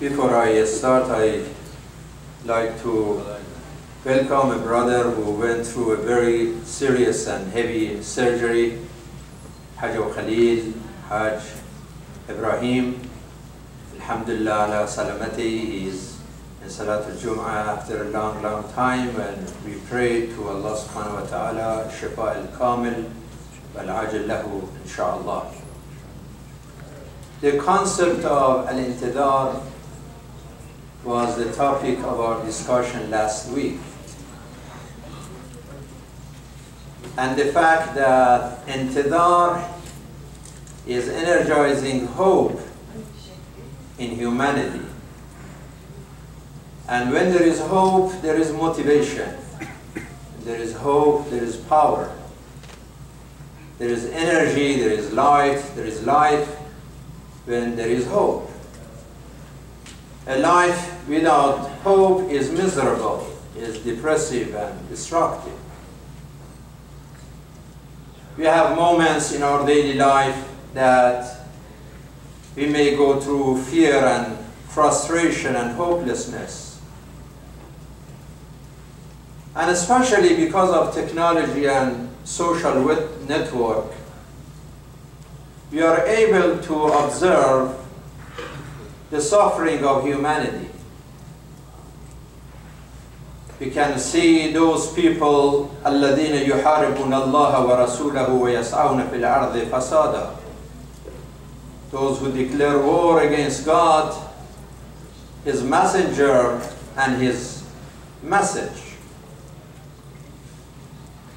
Before I start, I'd like to welcome a brother who went through a very serious and heavy surgery, Hajj Khalid, Hajj Ibrahim. Alhamdulillah ala salamati. He is in Salatul Jum'ah after a long, long time, and we pray to Allah subhanahu wa ta'ala, Shifa al-Kamil, wal-ajal lahu, insha'Allah. The concept of al-intidar was the topic of our discussion last week. And the fact that intidar is energizing hope in humanity. And when there is hope, there is motivation. There is hope, there is power. There is energy, there is life, there is life when there is hope. A life without hope is miserable, is depressive and destructive. We have moments in our daily life that we may go through fear and frustration and hopelessness. And especially because of technology and social network, we are able to observe the suffering of humanity. We can see those people, الَّذِينَ يُحَارِبُونَ اللَّهَ وَرَسُولَهُ وَيَسْعَوْنَ فِي الْأَرْضِ فَسَادًا. Those who declare war against God, His messenger, and His message.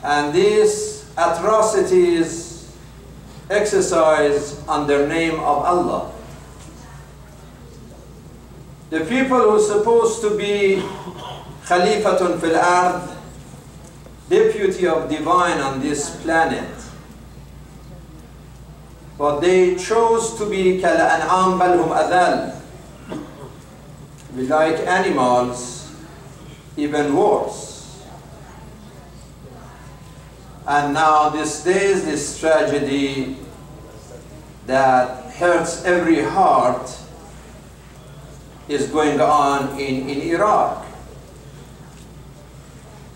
And these atrocities exercised under the name of Allah. The people who are supposed to be Khalifatun fil Ard, deputy of divine on this planet, but they chose to be kal an'am bal hum adal. We like animals, even worse. And now these days, this tragedy that hurts every heart is going on in Iraq,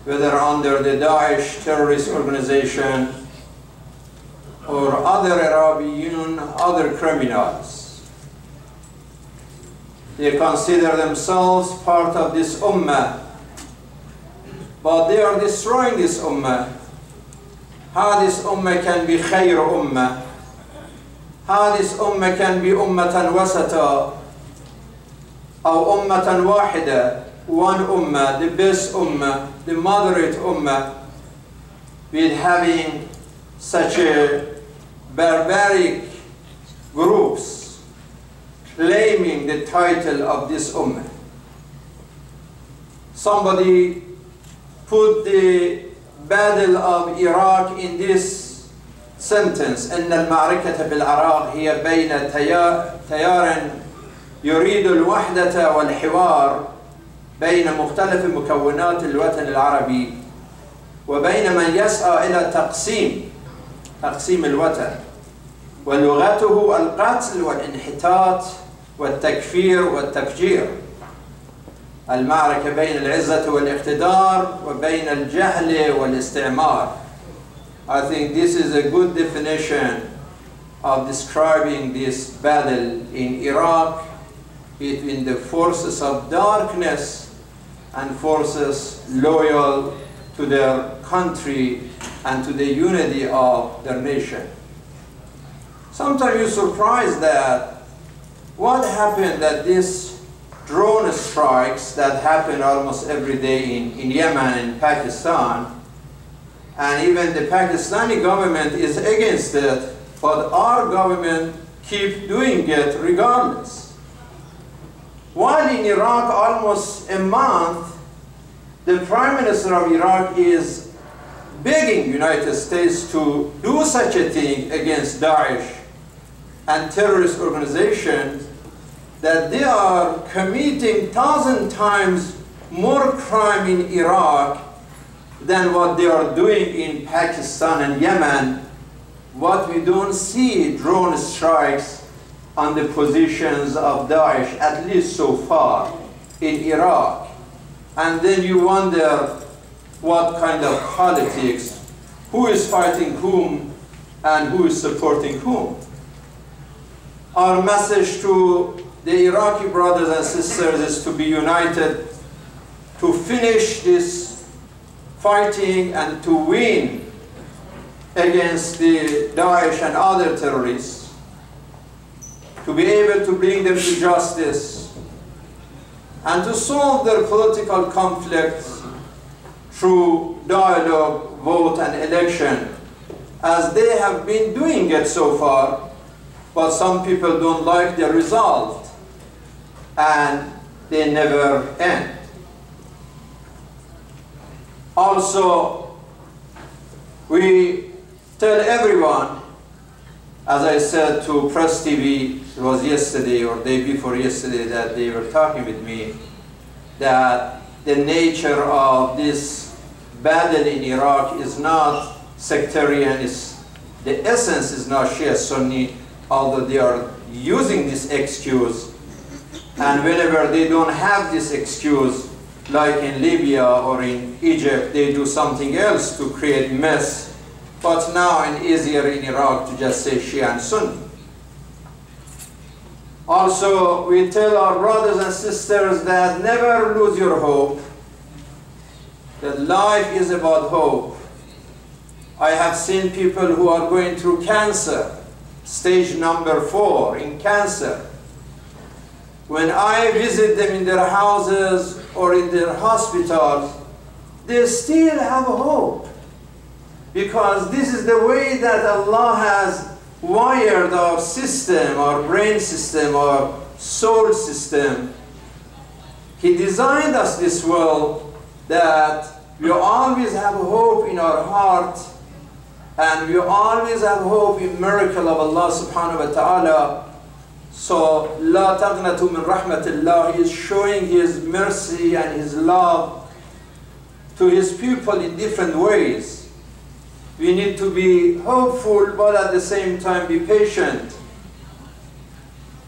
whether under the Daesh terrorist organization or other Arabian, other criminals. They consider themselves part of this Ummah, but they are destroying this Ummah. How this Ummah can be Khair Ummah? How this Ummah can be Ummatan Wasata? أو أمة واحدة, one ummah, the best ummah, the moderate ummah, with having such a barbaric groups claiming the title of this ummah. Somebody put the battle of Iraq in this sentence: إن المعركة بالعراق هي بين تيار يريد الوحدة والحوار بين مختلف مكونات الوطن العربي وبين من يسعى إلى تقسيم الوطن ولغته القتل والانحطاط والتكفير والتفجير. المعركة بين العزة والاقتدار وبين الجهل والاستعمار. I think this is a good definition of describing this battle in Iraq between the forces of darkness and forces loyal to their country and to the unity of their nation. Sometimes you're surprised that what happened, that these drone strikes that happen almost every day in Yemen and Pakistan, and even the Pakistani government is against it, but our government keep doing it regardless. While in Iraq, almost a month, the Prime Minister of Iraq is begging United States to do such a thing against Daesh and terrorist organizations, that they are committing 1,000 times more crime in Iraq than what they are doing in Pakistan and Yemen. What we don't see drone strikes on the positions of Daesh, at least so far, in Iraq. And then you wonder what kind of politics, who is fighting whom and who is supporting whom. Our message to the Iraqi brothers and sisters is to be united, to finish this fighting and to win against the Daesh and other terrorists, to be able to bring them to justice, and to solve their political conflicts through dialogue, vote, and election, as they have been doing it so far, but some people don't like the result, and they never end. Also, we tell everyone, as I said to Press TV, it was yesterday or day before yesterday that they were talking with me, that the nature of this battle in Iraq is not sectarian, the essence is not Shia Sunni, although they are using this excuse. And whenever they don't have this excuse, like in Libya or in Egypt, they do something else to create mess. But now it's easier in Iraq to just say Shia and Sunni. Also, we tell our brothers and sisters that never lose your hope, that life is about hope. I have seen people who are going through cancer, stage 4 in cancer. When I visit them in their houses or in their hospitals, they still have hope, because this is the way that Allah has wired our system, our brain system, our soul system. He designed us this world that we always have hope in our heart, and we always have hope in miracle of Allah subhanahu wa ta'ala. So, La taghnatu min rahmatillah is showing His mercy and His love to His people in different ways. We need to be hopeful, but at the same time be patient.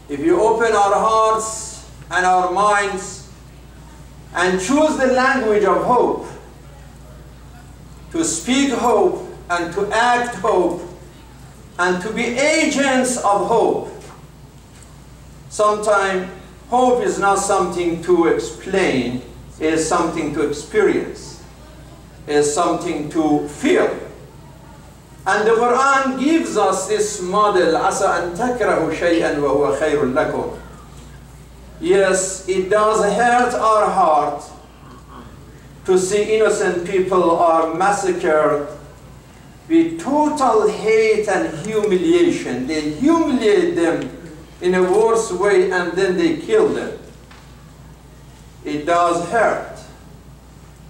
If we open our hearts and our minds and choose the language of hope, to speak hope, and to act hope, and to be agents of hope. Sometimes hope is not something to explain, it is something to experience, it is something to feel. And the Quran gives us this model, عَسَىٰ أَن تَكْرَهُ شَيْئًا وَهُوَ خَيْرٌ لَكُمْ. Yes, it does hurt our heart to see innocent people are massacred with total hate and humiliation. They humiliate them in a worse way and then they kill them. It does hurt.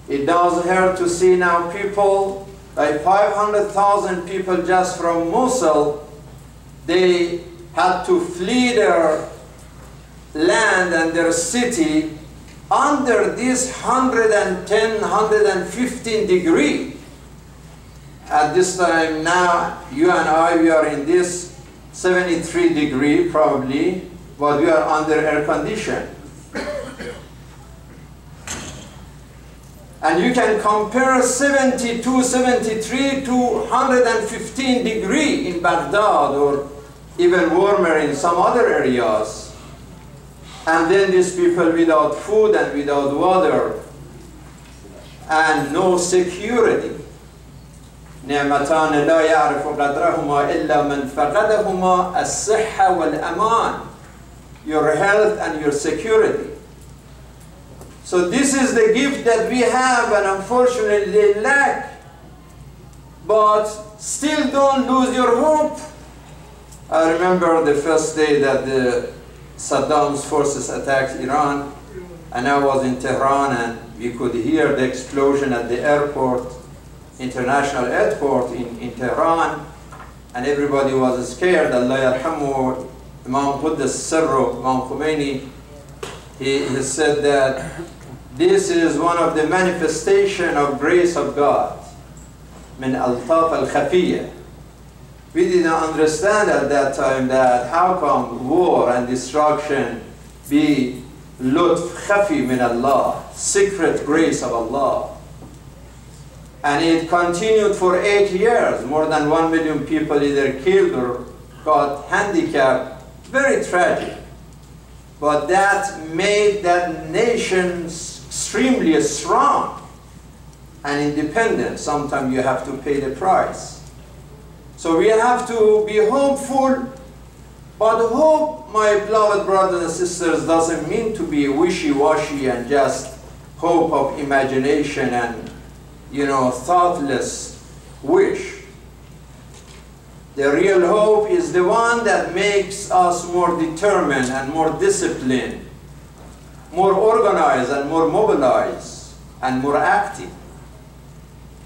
It does hurt to see now people, like 500,000 people just from Mosul, they had to flee their land and their city under this 110, 115 degree. At this time now, you and I, we are in this 73 degree probably, but we are under air condition. And you can compare 72, 73 to 115 degree in Baghdad or even warmer in some other areas. And then these people without food and without water and no security. نعمتان لا يعرف قدرهما إلا من فقدهما الصحة والأمان. Your health and your security. So this is the gift that we have and unfortunately lack. But still don't lose your hope. I remember the first day that the Saddam's forces attacked Iran, and I was in Tehran and we could hear the explosion at the airport, international airport in Tehran, and everybody was scared. Allah yarhamu, Imam Quddus Sirru, Imam Khomeini, he said that this is one of the manifestation of grace of God, min altaf al-khafiyya. We didn't understand at that time that how come war and destruction be lutf khafi min Allah, secret grace of Allah. And it continued for 8 years. More than 1 million people either killed or got handicapped. Very tragic. But that made that nation extremely strong and independent. Sometimes you have to pay the price. So we have to be hopeful. But hope, my beloved brothers and sisters, doesn't mean to be wishy-washy and just hope of imagination and, you know, thoughtless wish. The real hope is the one that makes us more determined and more disciplined, more organized and more mobilized and more active.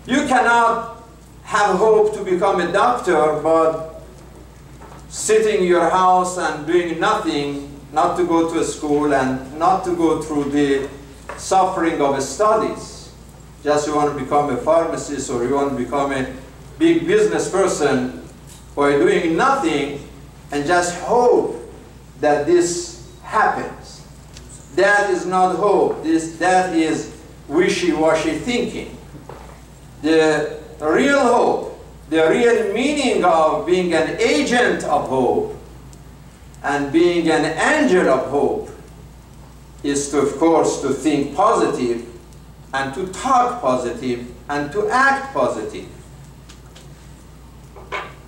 You cannot have hope to become a doctor, but sitting in your house and doing nothing, not to go to school and not to go through the suffering of studies. Just you want to become a pharmacist or you want to become a big business person by doing nothing and just hope that this happens. That is not hope. That is wishy-washy thinking. The real hope, the real meaning of being an agent of hope and being an angel of hope is, to, of course, to think positive, and to talk positive, and to act positive.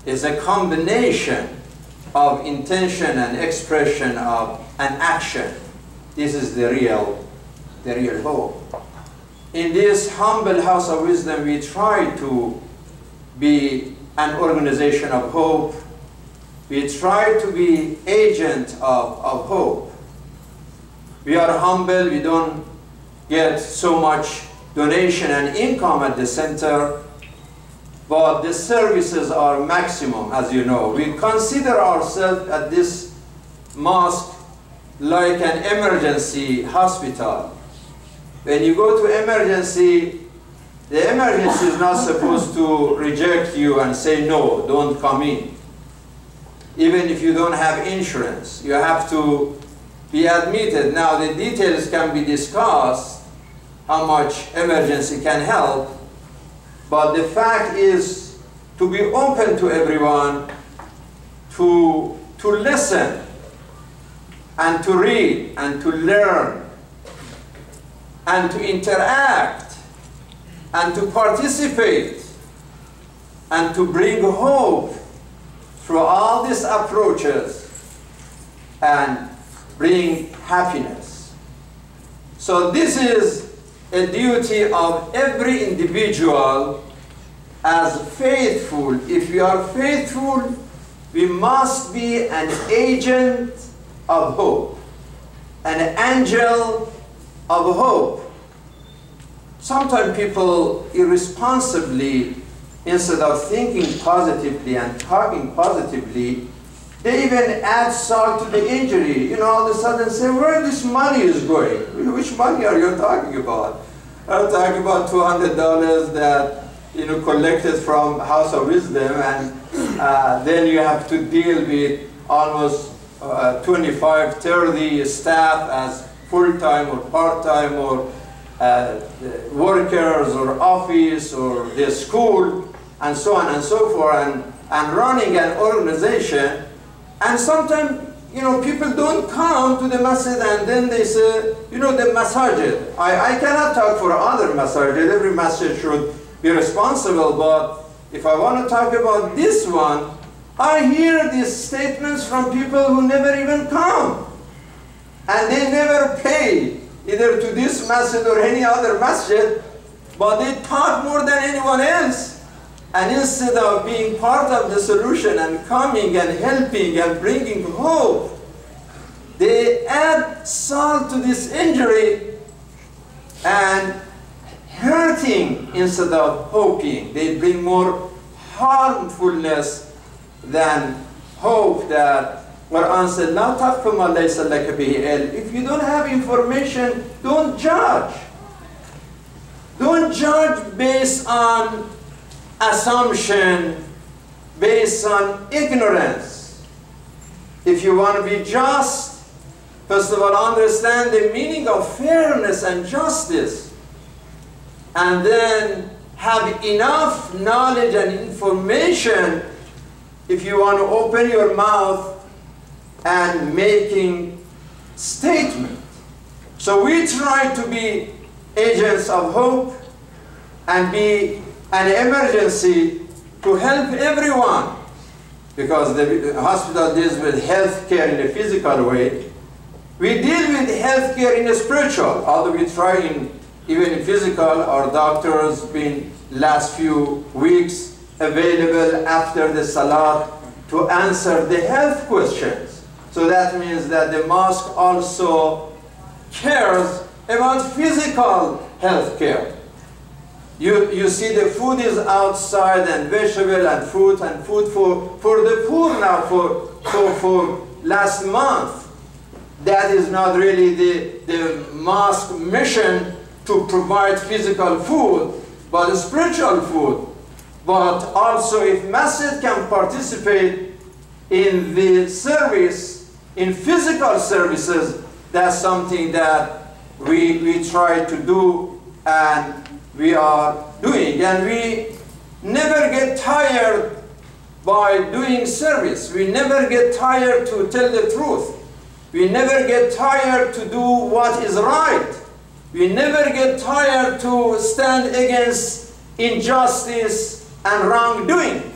It's a combination of intention and expression of an action. This is the real hope. In this humble house of wisdom, we try to be an organization of hope. We try to be agent of hope. We are humble, we don't get so much donation and income at the center, but the services are maximum, as you know. We consider ourselves at this mosque like an emergency hospital. When you go to emergency, the emergency is not supposed to reject you and say, no, don't come in. Even if you don't have insurance, you have to be admitted. Now the details can be discussed, how much emergency can help, but the fact is to be open to everyone, to listen, and to read, and to learn, and to interact, and to participate, and to bring hope through all these approaches, and bring happiness. So this is a duty of every individual as faithful. If we are faithful, we must be an agent of hope, an angel of hope. Sometimes people irresponsibly, instead of thinking positively and talking positively, they even add salt to the injury. You know, all of a sudden say, where this money is going? Which money are you talking about? I'm talking about $200 that, you know, collected from House of Wisdom, and then you have to deal with almost 25, 30 staff as full-time or part-time or workers or office or the school and so on and so forth, and running an organization. And sometimes, you know, people don't come to the masjid and then they say, you know, the masajid. I cannot talk for other masajid. Every masjid should be responsible. But if I want to talk about this one, I hear these statements from people who never even come. And they never pay either to this masjid or any other masjid. But they talk more than anyone else. And instead of being part of the solution and coming and helping and bringing hope, they add salt to this injury and hurting instead of hoping. They bring more harmfulness than hope. That Quran said, "La taqfu ma laysa laka bihi ilm." If you don't have information, don't judge. Don't judge based on assumption based on ignorance. If you want to be just, first of all, understand the meaning of fairness and justice, and then have enough knowledge and information if you want to open your mouth and making statement. So we try to be agents of hope and be an emergency to help everyone, because the hospital deals with health care in a physical way. We deal with health care in a spiritual, although we try even in physical. Our doctors been last few weeks available after the Salat to answer the health questions. So that means that the mosque also cares about physical health care. You see the food is outside, and vegetable and fruit, and food for the poor now for last month. That is not really the mosque mission to provide physical food, but spiritual food. But also if masjid can participate in the service, in physical services, that's something that we try to do and we are doing. And we never get tired by doing service. We never get tired to tell the truth. We never get tired to do what is right. We never get tired to stand against injustice and wrongdoing.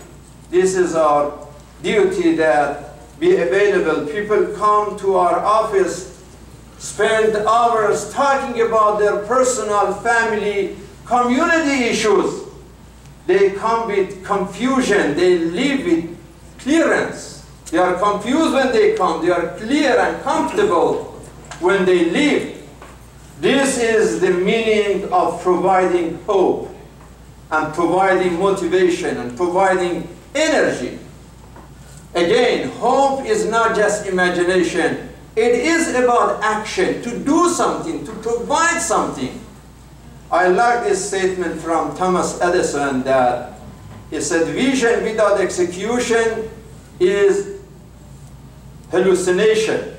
This is our duty, that be available. People come to our office, spend hours talking about their personal, family, community issues. They come with confusion. They leave with clearance. They are confused when they come. They are clear and comfortable when they leave. This is the meaning of providing hope and providing motivation and providing energy. Again, hope is not just imagination. It is about action, to do something, to provide something. I like this statement from Thomas Edison, that he said, vision without execution is hallucination.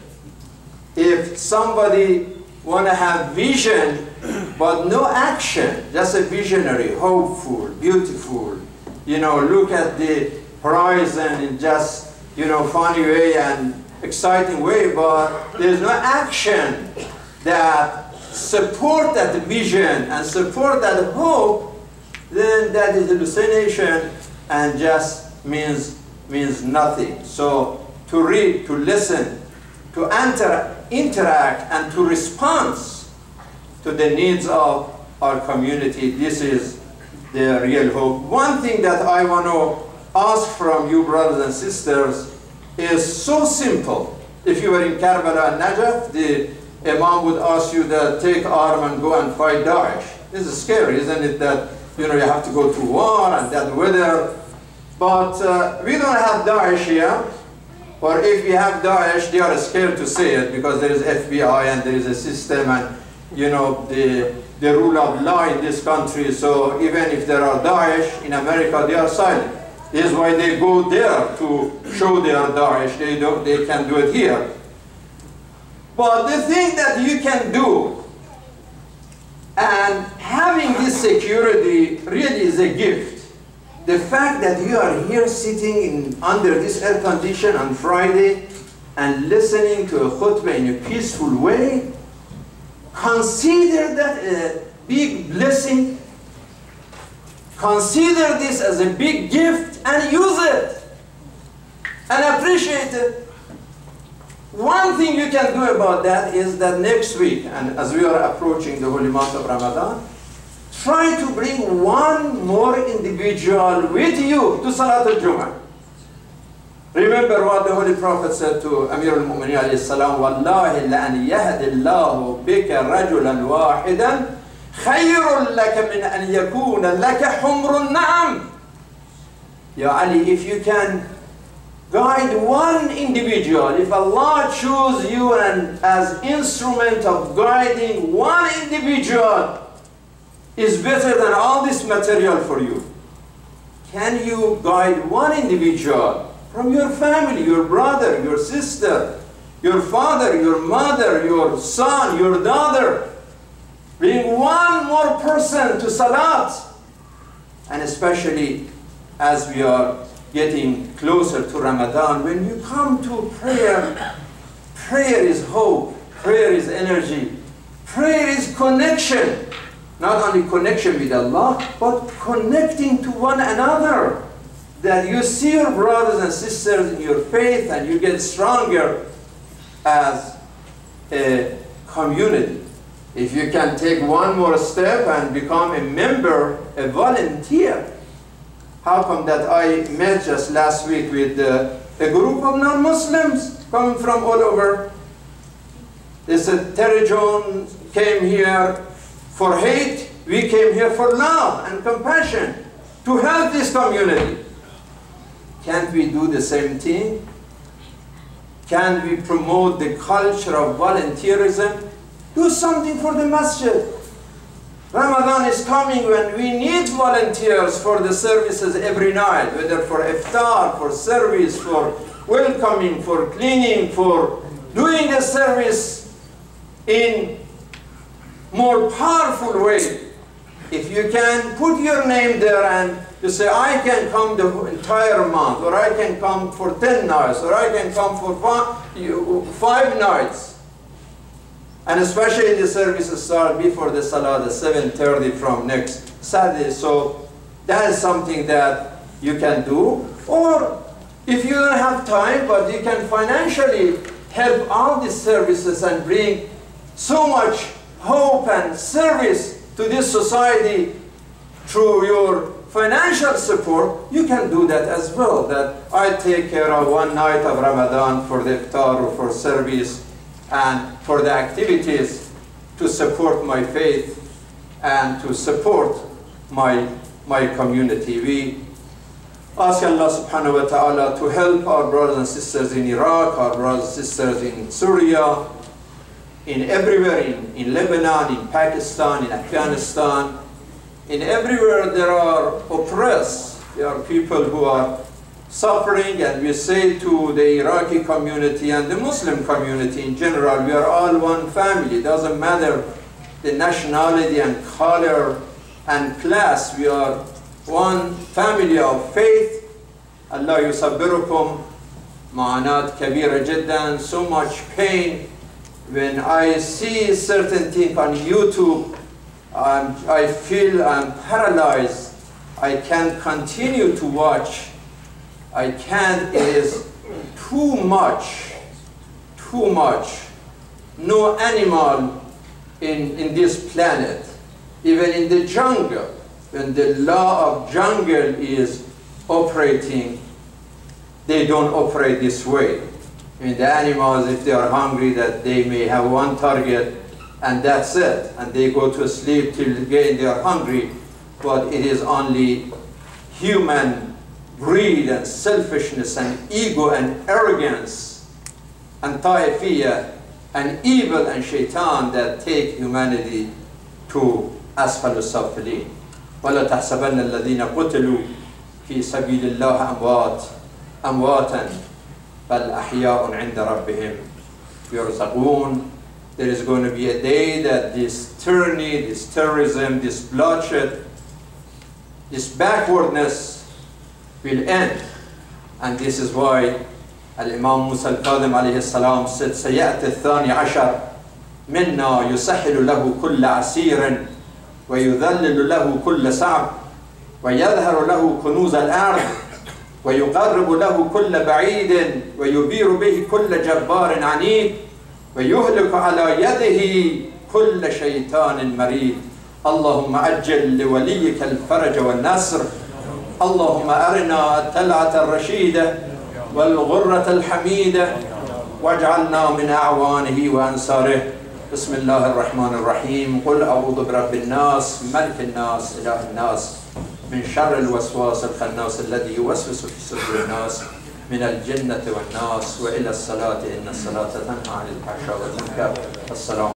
If somebody want to have vision but no action, just a visionary, hopeful, beautiful, you know, look at the horizon in just, you know, funny way and exciting way, but there's no action that support that vision and support that hope, then that is hallucination and just means nothing. So to read, to listen, to interact, and to respond to the needs of our community, this is the real hope. One thing that I want to ask from you, brothers and sisters, is so simple. If you were in Karbala and Najaf, the Imam would ask you to take arm and go and fight Daesh. This is scary, isn't it? That, you know, you have to go to war and that weather. But we don't have Daesh here. Or if we have Daesh, they are scared to say it, because there is FBI and there is a system and, you know, the rule of law in this country. So even if there are Daesh in America, they are silent. This is why they go there to show they are Daesh. They can do it here. But the thing that you can do, and having this security really is a gift. The fact that you are here sitting under this air condition on Friday and listening to a khutbah in a peaceful way, consider that a big blessing. Consider this as a big gift and use it and appreciate it. One thing you can do about that is that next week, and as we are approaching the holy month of Ramadan, try to bring one more individual with you to Salat al-Jum'ah. Remember what the Holy Prophet said to Amir al-Mu'minin alayhi salam, وَاللَّهِ لَأَنْ يَهْدِ اللَّهُ بِكَ رَجُلًا وَاحِدًا خَيْرٌ لَكَ مِنْ أَنْ يَكُونَ لَكَ حُمْرٌ نَعَمٌ. Ya Ali, if you can guide one individual, if Allah chooses you and as instrument of guiding one individual, is better than all this material for you. Can you guide one individual from your family, your brother, your sister, your father, your mother, your son, your daughter? Bring one more person to Salat. And especially as we are getting closer to Ramadan, when you come to prayer, prayer is hope, prayer is energy, prayer is connection. Not only connection with Allah, but connecting to one another. That you see your brothers and sisters in your faith and you get stronger as a community. If you can take one more step and become a member, a volunteer. How come that I met just last week with a group of non-Muslims coming from all over? They said, Terry Jones came here for hate, we came here for love and compassion to help this community. Can't we do the same thing? Can we promote the culture of volunteerism? Do something for the masjid. Ramadan is coming when we need volunteers for the services every night, whether for iftar, for service, for welcoming, for cleaning, for doing the service in more powerful way. If you can put your name there and you say, I can come the entire month, or I can come for 10 nights, or I can come for 5 nights. And especially the services start before the Salah at 7:30 from next Saturday. So that is something that you can do. Or if you don't have time, but you can financially help out these services and bring so much hope and service to this society through your financial support, you can do that as well. That I take care of one night of Ramadan for the iftar or for service and for the activities to support my faith and to support my community. We ask Allah subhanahu wa ta'ala to help our brothers and sisters in Iraq, our brothers and sisters in Syria, in everywhere, in Lebanon, in Pakistan, in Afghanistan, in everywhere there are oppressed, there are people who are suffering, and we say to the Iraqi community and the Muslim community in general, we are all one family. It doesn't matter the nationality and color and class, we are one family of faith. Allah yusabbirukum ma'anat kabira jiddan. So much pain. When I see certain things on YouTube, I feel I'm paralyzed. I can't continue to watch. I can't. It is too much. Too much. No animal in this planet, even in the jungle, when the law of jungle is operating, they don't operate this way. I mean, the animals, if they are hungry, that they may have one target, and that's it. And they go to sleep till again they are hungry. But it is only human greed and selfishness and ego and arrogance and taifiyah and evil and shaitan that take humanity to asfal as-safilin. وَلَا تَحْسَبَنَّ الَّذِينَ قُتِلُوا فِي سَبِيلِ اللَّهِ أَمْوَاتًا بَالْأَحْيَاءٌ عِنْدَ رَبِّهِمْ يُرْزَقُونَ. There is going to be a day that this tyranny, this terrorism, this bloodshed, this backwardness will end. And this is why Imam Musa al-Fadhim alayhi salam said, سَيَأْتِ الثَّانِ عَشَرَ مِنَّا يُسَحِّلُ لَهُ كُلَّ عَسِيرٍ وَيُذَلِّلُ لَهُ كُلَّ صَعْبٍ وَيَظْهَرُ لَهُ كُنُوزَ الْأَرْضِ ويقرب له كل بعيد ويبير به كل جبار عنيد ويهلك على يده كل شيطان مريد. اللهم عجل لوليك الفرج والنصر. اللهم أرنا الطلعة الرشيدة والغرة الحميدة واجعلنا من أعوانه وأنصاره. بسم الله الرحمن الرحيم. قل أعوذ برب الناس ملك الناس إله الناس من شر الوسواس الخناس الذي يوسوس في صدور الناس من الجنة والناس. وإلى الصلاة إن الصلاة تنهى عن الفحشاء والمنكر. السلام.